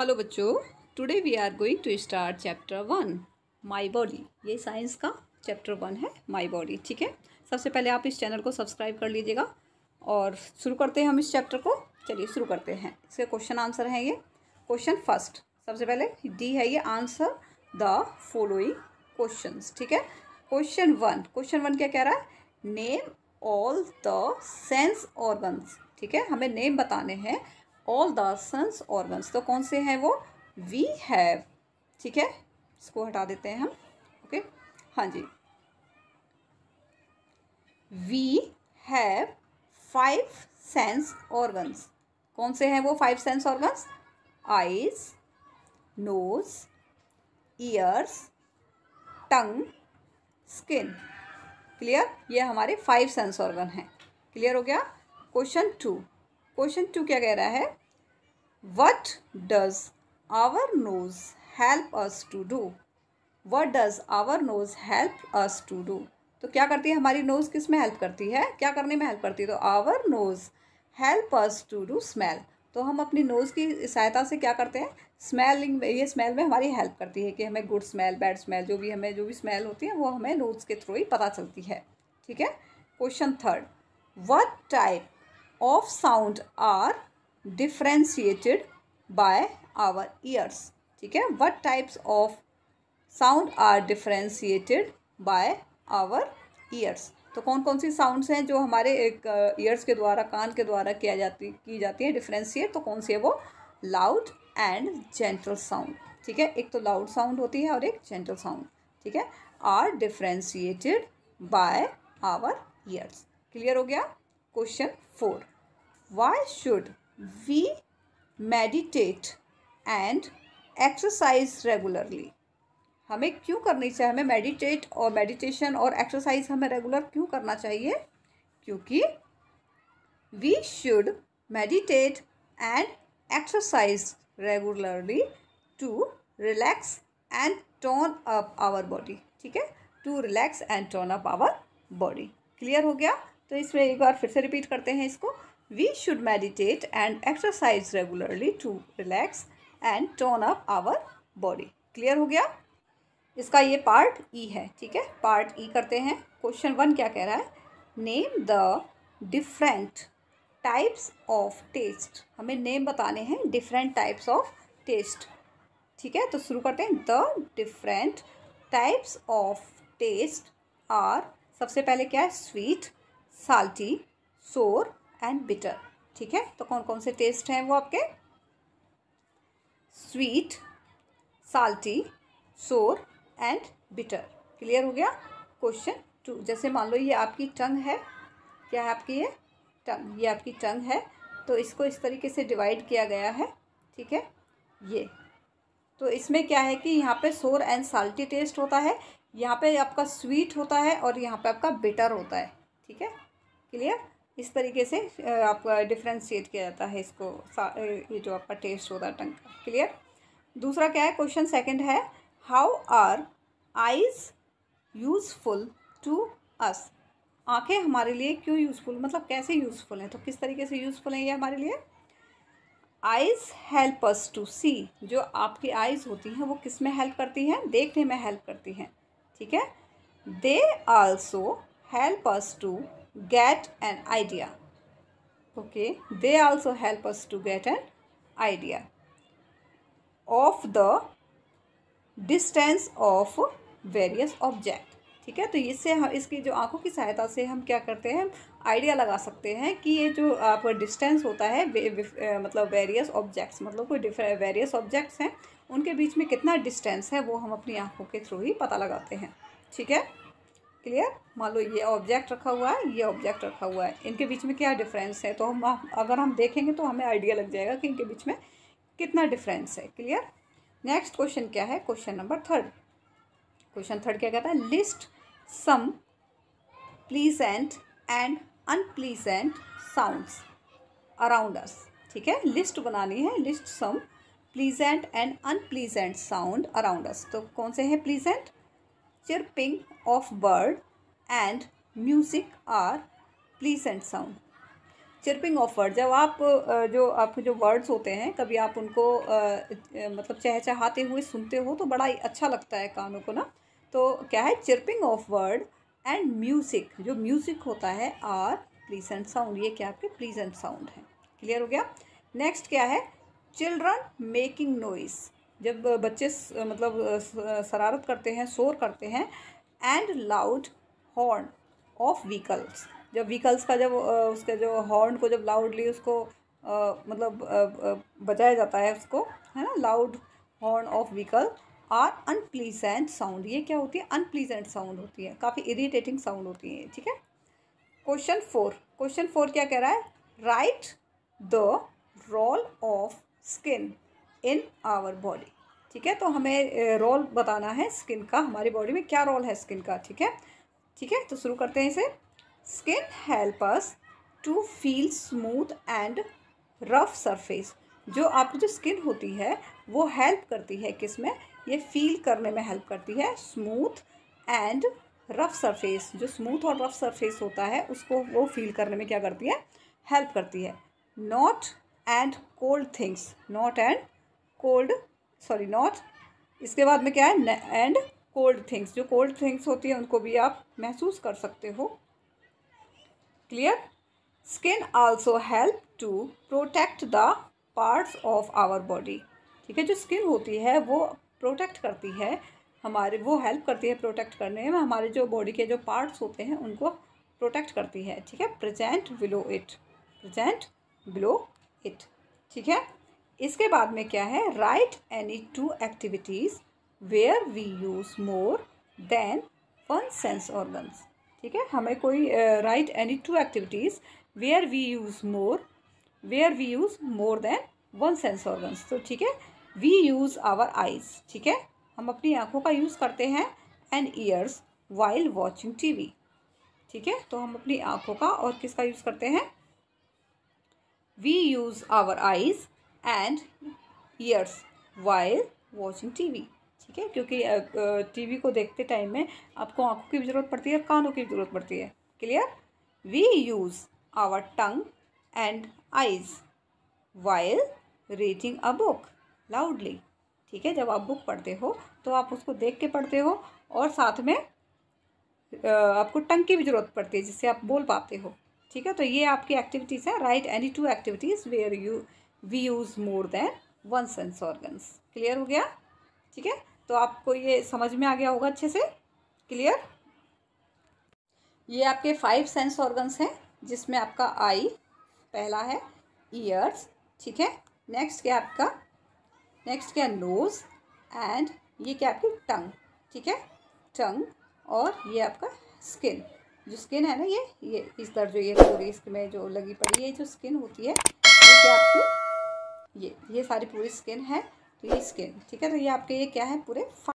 Hello बच्चों, today we are going to start chapter 1 my body. ये science का chapter 1 है माय बॉडी। ठीक है, सबसे पहले आप इस चैनल को सब्सक्राइब कर लीजिएगा और शुरू करते हैं हम इस चैप्टर को। चलिए शुरू करते हैं। इसके क्वेश्चन आंसर है ये। क्वेश्चन फर्स्ट, सबसे पहले डी है ये, आंसर द फॉलोइंग क्वेश्चन। ठीक है, क्वेश्चन वन क्या कह रहा है? Name all the sense organs. ठीक है, हमें नेम बताने हैं ऑल द सेंस ऑर्गन्स। तो कौन से हैं वो? We have. ठीक है, इसको हटा देते हैं हम। ओके हाँ जी, वी हैव 5 सेंस ऑर्गन्स। कौन से हैं वो 5 sense organs? Eyes, nose, ears, tongue, skin. Clear, ये हमारे 5 सेंस ऑर्गन हैं। क्लियर हो गया। क्वेश्चन टू क्या कह रहा है? What does our nose help us to do? What does our nose help us to do? तो क्या करती है हमारी नोज़? किस में हेल्प करती है? क्या करने में हेल्प करती है? तो our nose help us to do smell। तो हम अपनी नोज़ की सहायता से क्या करते हैं? स्मेलिंग, ये स्मेल में हमारी हेल्प करती है कि हमें गुड स्मेल, बैड स्मेल, जो भी स्मेल होती है वो हमें नोज़ के थ्रू ही पता चलती है। ठीक है। Question third, What type of sound are differentiated by our ears? ठीक है, what types of sound are differentiated by our ears. तो कौन कौन सी साउंड्स हैं जो हमारे ईयर्स के द्वारा, कान के द्वारा की जाती है डिफ्रेंशिएट? तो कौन सी है वो? Loud and gentle sound. ठीक है, एक तो लाउड साउंड होती है और एक जेंटल साउंड। ठीक है, are differentiated by our ears. Clear हो गया। Question four, Why should we meditate and exercise regularly? हमें क्यों करनी चाहिए, हमें मेडिटेशन और एक्सरसाइज हमें रेगुलर क्यों करना चाहिए? क्योंकि we should meditate and exercise regularly to relax and tone up our body। ठीक है, to relax and tone up our body। Clear हो गया। तो इसमें एक बार फिर से रिपीट करते हैं इसको। We should meditate and exercise regularly to relax and tone up our body। Clear हो गया। इसका ये पार्ट ई है। ठीक है, पार्ट ई करते हैं। क्वेश्चन वन क्या कह रहा है? Name the different types of taste. हमें नेम बताने हैं डिफरेंट टाइप्स ऑफ टेस्ट। ठीक है, तो शुरू करते हैं। The different types of taste are, सबसे पहले क्या है? Sweet, salty, sour and bitter. ठीक है, तो कौन कौन से टेस्ट हैं वो आपके? Sweet, salty, sour and bitter. Clear हो गया। क्वेश्चन टू, जैसे मान लो ये आपकी टंग है। क्या है आपकी ये टंग? ये आपकी टंग है, तो इसको इस तरीके से डिवाइड किया गया है। ठीक है, ये तो इसमें क्या है कि यहाँ पे सोर एंड साल्टी टेस्ट होता है, यहाँ पे आपका स्वीट होता है और यहाँ पे आपका बिटर होता है। ठीक है, क्लियर। इस तरीके से आपका डिफ्रेंशिएट किया जाता है इसको, ये जो आपका टेस्ट होता है टंग का। क्लियर। दूसरा क्या है? क्वेश्चन सेकंड है, how are eyes useful to us? आंखें हमारे लिए क्यों यूज़फुल, मतलब कैसे यूज़फुल हैं? तो किस तरीके से यूज़फुल हैं ये हमारे लिए? Eyes help us to see. जो आपकी आइज़ होती हैं वो किस में हेल्प करती हैं? देखने में हेल्प करती हैं। ठीक है, they also help us to Get an idea। Okay, they also help us to get an idea of the distance of various object। ठीक है, तो इससे हम, इसकी जो आंखों की सहायता से हम क्या करते हैं? आइडिया लगा सकते हैं कि ये जो आपका डिस्टेंस होता है, मतलब वेरियस ऑब्जेक्ट्स, मतलब कोई डिफरेंट वेरियस ऑब्जेक्ट्स हैं उनके बीच में कितना डिस्टेंस है वो हम अपनी आंखों के थ्रू ही पता लगाते हैं। ठीक है, क्लियर। मान लो ये ऑब्जेक्ट रखा हुआ है, ये ऑब्जेक्ट रखा हुआ है, इनके बीच में क्या डिफरेंस है? तो हम अगर हम देखेंगे तो हमें आइडिया लग जाएगा कि इनके बीच में कितना डिफरेंस है। क्लियर। नेक्स्ट क्वेश्चन क्या है? Question number third. Question third क्या कहता है? List some pleasant and unpleasant sounds around us. ठीक है, लिस्ट बनानी है। List some pleasant and unpleasant sound around us. तो कौन से हैं pleasant? Chirping of bird and music are pleasant sound. Chirping of bird, जब आप जो आपके जो वर्ड्स होते हैं कभी आप उनको मतलब चहचहाते हुए सुनते हो तो बड़ा अच्छा लगता है कानों को ना। तो क्या है chirping of bird and music, जो म्यूज़िक होता है आर प्लीजेंट साउंड, ये क्या आपके प्लीजेंट साउंड है। क्लियर हो गया। नेक्स्ट क्या है चिल्ड्रन मेकिंग नॉइज़, जब बच्चे मतलब शरारत करते हैं, शोर करते हैं। And loud horn of vehicles, जब व्हीकल्स का जब उसके जो हॉर्न को जब लाउडली उसको मतलब बजाया जाता है उसको, है ना, loud horn of vehicle are unpleasant sound, ये क्या होती है अनप्लीजेंट साउंड होती है, काफ़ी इरिटेटिंग साउंड होती है। ठीक है। क्वेश्चन फोर, क्वेश्चन फोर क्या कह रहा है write the role of skin in our body. ठीक है, तो हमें रोल बताना है स्किन का, हमारी बॉडी में क्या रोल है स्किन का। ठीक है, ठीक है, तो शुरू करते हैं इसे। Skin help us to feel smooth and rough surface, जो आपकी जो स्किन होती है वो हेल्प करती है किस में, ये फील करने में हेल्प करती है स्मूथ एंड रफ सरफेस, जो स्मूथ और रफ सरफेस होता है उसको वो फील करने में क्या करती है हेल्प करती है। Hot and cold things, hot and cold, sorry hot, इसके बाद में क्या है एंड कोल्ड थिंग्स, जो कोल्ड थिंग्स होती है उनको भी आप महसूस कर सकते हो। Clear. Skin also help to protect the parts of our body. ठीक है, जो स्किन होती है वो प्रोटेक्ट करती है हमारे, वो हेल्प करती है प्रोटेक्ट करने में, हमारे जो बॉडी के जो पार्ट्स होते हैं उनको प्रोटेक्ट करती है। ठीक है, present below it, present below it. ठीक है, इसके बाद में क्या है write any two activities where we use more than one sense organs. ठीक है, हमें कोई write any two activities where we use more than one sense organs. तो ठीक है वी यूज़ आवर आइज़, ठीक है, हम अपनी आँखों का यूज़ करते हैं। And ears while watching TV, ठीक है, तो हम अपनी आँखों का और किसका यूज़ करते हैं, we use our eyes and ears while watching TV. ठीक है, क्योंकि टीवी को देखते टाइम में आपको आँखों की भी ज़रूरत पड़ती है और कानों की भी ज़रूरत पड़ती है। Clear. We use our tongue and eyes while reading a book loudly. ठीक है, जब आप बुक पढ़ते हो तो आप उसको देख के पढ़ते हो और साथ में आपको टंग की भी ज़रूरत पड़ती है जिससे आप बोल पाते हो। ठीक है, तो ये आपकी एक्टिविटीज़ हैं write any two activities where we use more than one sense organs. Clear हो गया। ठीक है, तो आपको ये समझ में आ गया होगा अच्छे से। क्लियर। ये आपके 5 सेंस ऑर्गन्स हैं जिसमें आपका आई पहला है, ईयर्स, ठीक है, नेक्स्ट क्या आपका, नेक्स्ट क्या नोज़, एंड ये क्या आपकी टंग, ठीक है, टंग, और ये आपका स्किन, जो स्किन है ना ये इस तरह जो ये पूरी इसमें जो लगी पड़ी है जो स्किन होती है ये क्या आपकी ये सारी पूरी स्किन है, तो ये स्किन, ठीक है, तो ये आपके ये क्या है पूरे